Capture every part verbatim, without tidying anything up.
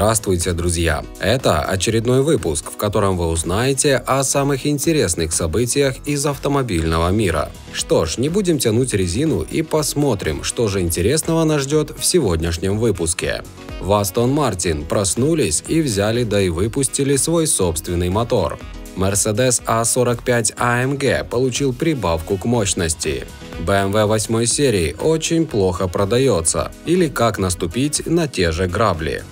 Здравствуйте, друзья! Это очередной выпуск, в котором вы узнаете о самых интересных событиях из автомобильного мира. Что ж, не будем тянуть резину и посмотрим, что же интересного нас ждет в сегодняшнем выпуске. В Aston Martin проснулись и взяли, да и выпустили свой собственный мотор. Mercedes А сорок пять А М Г получил прибавку к мощности. бэ эм вэ восьмой серии очень плохо продается, или как наступить на те же грабли.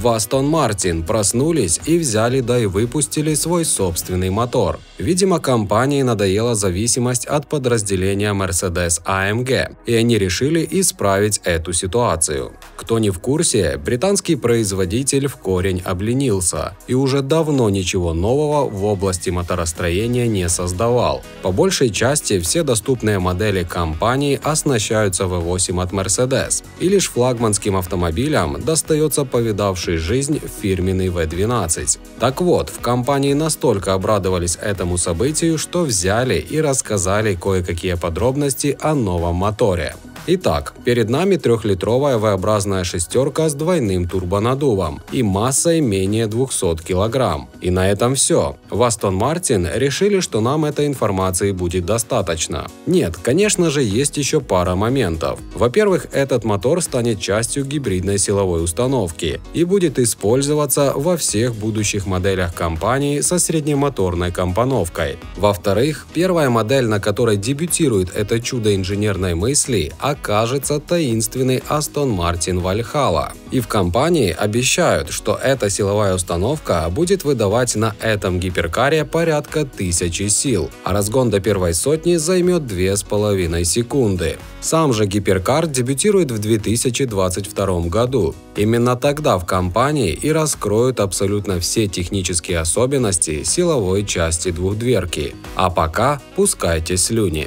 В Aston Martin проснулись и взяли, да и выпустили свой собственный мотор. Видимо, компании надоела зависимость от подразделения Mercedes А М Г, и они решили исправить эту ситуацию. Кто не в курсе, британский производитель в корень обленился и уже давно ничего нового в области моторостроения не создавал. По большей части все доступные модели компании оснащаются вэ восемь от Mercedes, и лишь флагманским автомобилям достается повидавший жизнь фирменный вэ двенадцать. Так вот, в компании настолько обрадовались этому событию, что взяли и рассказали кое-какие подробности о новом моторе. Итак, перед нами трехлитровая V-образная шестерка с двойным турбонаддувом и массой менее двухсот килограмм. И на этом все. В Aston Martin решили, что нам этой информации будет достаточно. Нет, конечно же, есть еще пара моментов. Во-первых, этот мотор станет частью гибридной силовой установки и будет использоваться во всех будущих моделях компании со среднемоторной компоновкой. Во-вторых, первая модель, на которой дебютирует это чудо инженерной мысли, – окажется таинственный Aston Martin Valhalla. И в компании обещают, что эта силовая установка будет выдавать на этом гиперкаре порядка тысячи сил, а разгон до первой сотни займет две с половиной секунды. Сам же гиперкар дебютирует в две тысячи двадцать втором году. Именно тогда в компании и раскроют абсолютно все технические особенности силовой части двухдверки. А пока пускайте слюни.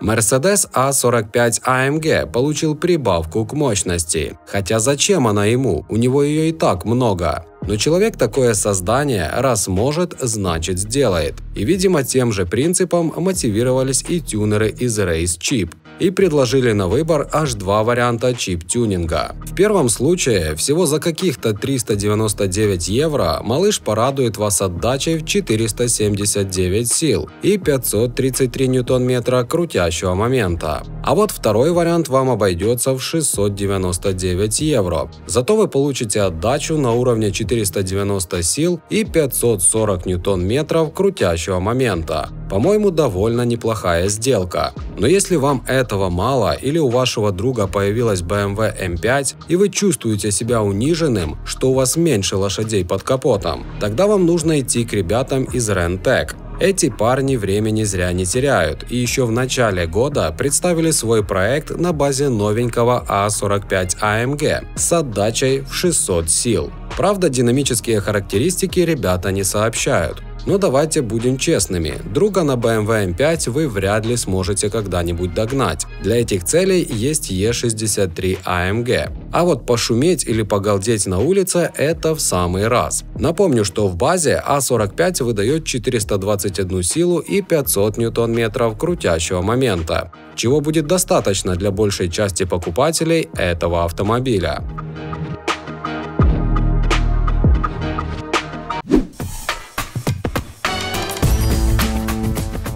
Mercedes А сорок пять А М Г получил прибавку к мощности. Хотя зачем она ему? У него ее и так много. Но человек такое создание раз может, значит сделает. И, видимо, тем же принципом мотивировались и тюнеры из RaceChip. И предложили на выбор аж два варианта чип-тюнинга. В первом случае всего за каких-то триста девяносто девять евро малыш порадует вас отдачей в четыреста семьдесят девять сил и пятьсот тридцать три ньютон-метра крутящего момента. А вот второй вариант вам обойдется в шестьсот девяносто девять евро. Зато вы получите отдачу на уровне четыреста девяносто сил и пятьсот сорок ньютон-метров крутящего момента. По-моему, довольно неплохая сделка. Но если вам этого мало или у вашего друга появилась бэ эм вэ эм пять и вы чувствуете себя униженным, что у вас меньше лошадей под капотом, тогда вам нужно идти к ребятам из Rentec. Эти парни времени зря не теряют и еще в начале года представили свой проект на базе новенького А сорок пять А М Г с отдачей в шестьсот сил. Правда, динамические характеристики ребята не сообщают. Но давайте будем честными, друга на бэ эм вэ эм пять вы вряд ли сможете когда-нибудь догнать. Для этих целей есть Е шестьдесят три А М Г. А вот пошуметь или погалдеть на улице – это в самый раз. Напомню, что в базе А сорок пять выдает четыреста двадцать одну силу и пятьсот ньютон-метров крутящего момента, чего будет достаточно для большей части покупателей этого автомобиля.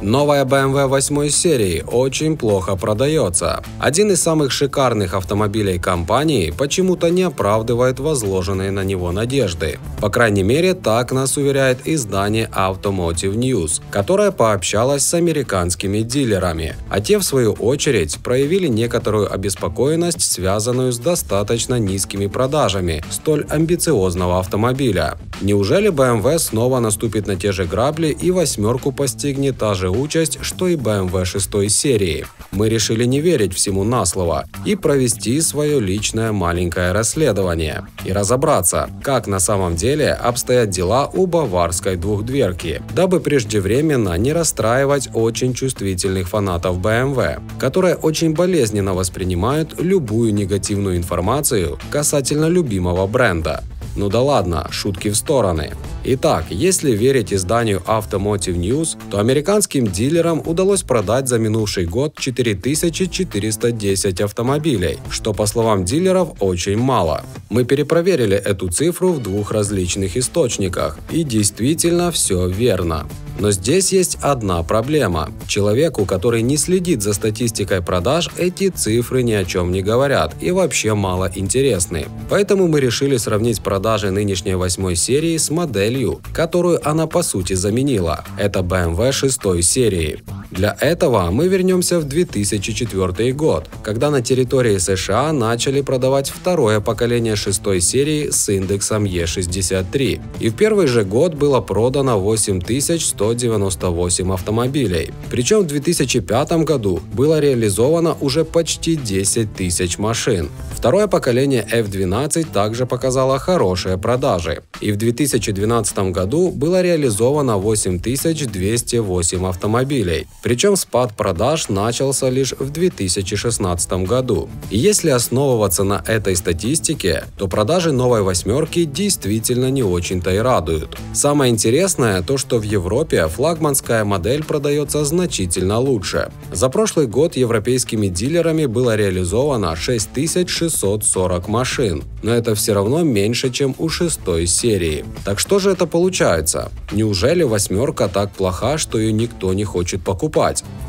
Новая бэ эм вэ восьмой серии очень плохо продается. Один из самых шикарных автомобилей компании почему-то не оправдывает возложенные на него надежды. По крайней мере, так нас уверяет издание Automotive News, которое пообщалось с американскими дилерами, а те, в свою очередь, проявили некоторую обеспокоенность, связанную с достаточно низкими продажами столь амбициозного автомобиля. Неужели бэ эм вэ снова наступит на те же грабли и восьмерку постигнет та же участь, что и бэ эм вэ шестой серии? Мы решили не верить всему на слово и провести свое личное маленькое расследование и разобраться, как на самом деле обстоят дела у баварской двухдверки, дабы преждевременно не расстраивать очень чувствительных фанатов бэ эм вэ, которые очень болезненно воспринимают любую негативную информацию касательно любимого бренда. Ну да ладно, шутки в стороны. Итак, если верить изданию Automotive News, то американским дилерам удалось продать за минувший год четыре тысячи четыреста десять автомобилей, что, по словам дилеров, очень мало. Мы перепроверили эту цифру в двух различных источниках, и действительно все верно. Но здесь есть одна проблема. Человеку, который не следит за статистикой продаж, эти цифры ни о чем не говорят и вообще мало интересны. Поэтому мы решили сравнить продажи нынешней восьмой серии с моделью, которую она по сути заменила. Это бэ эм вэ шестой серии. Для этого мы вернемся в две тысячи четвёртый год, когда на территории США начали продавать второе поколение шестой серии с индексом е шестьдесят три. И в первый же год было продано восемь тысяч сто девяносто восемь автомобилей. Причем в две тысячи пятом году было реализовано уже почти десять тысяч машин. Второе поколение эф двенадцать также показало хорошие продажи. И в две тысячи двенадцатом году было реализовано восемь тысяч двести восемь автомобилей. Причем спад продаж начался лишь в две тысячи шестнадцатом году. И если основываться на этой статистике, то продажи новой восьмерки действительно не очень-то и радуют. Самое интересное то, что в Европе флагманская модель продается значительно лучше. За прошлый год европейскими дилерами было реализовано шесть тысяч шестьсот сорок машин, но это все равно меньше, чем у шестой серии. Так что же это получается? Неужели восьмерка так плоха, что ее никто не хочет покупать?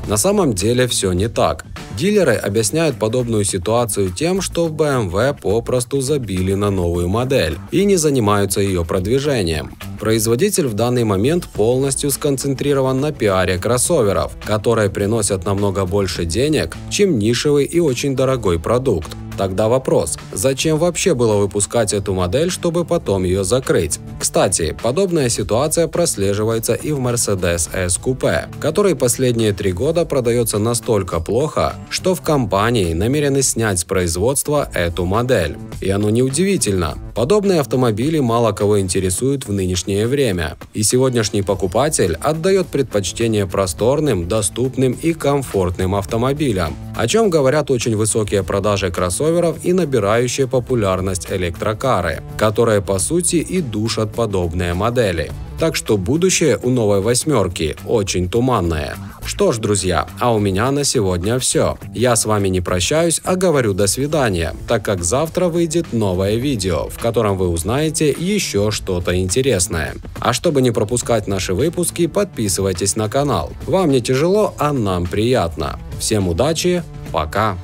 На самом деле все не так. Дилеры объясняют подобную ситуацию тем, что в бэ эм вэ попросту забили на новую модель и не занимаются ее продвижением. Производитель в данный момент полностью сконцентрирован на пиаре кроссоверов, которые приносят намного больше денег, чем нишевый и очень дорогой продукт. Тогда вопрос, зачем вообще было выпускать эту модель, чтобы потом ее закрыть? Кстати, подобная ситуация прослеживается и в Mercedes S Coupé, который последние три года продается настолько плохо, что в компании намерены снять с производства эту модель. И оно неудивительно. Подобные автомобили мало кого интересуют в нынешнее время, и сегодняшний покупатель отдает предпочтение просторным, доступным и комфортным автомобилям, о чем говорят очень высокие продажи кроссоверов и набирающие популярность электрокары, которые по сути и душат подобные модели. Так что будущее у новой восьмерки очень туманное. Что ж, друзья, а у меня на сегодня все. Я с вами не прощаюсь, а говорю до свидания, так как завтра выйдет новое видео, в котором вы узнаете еще что-то интересное. А чтобы не пропускать наши выпуски, подписывайтесь на канал. Вам не тяжело, а нам приятно. Всем удачи, пока!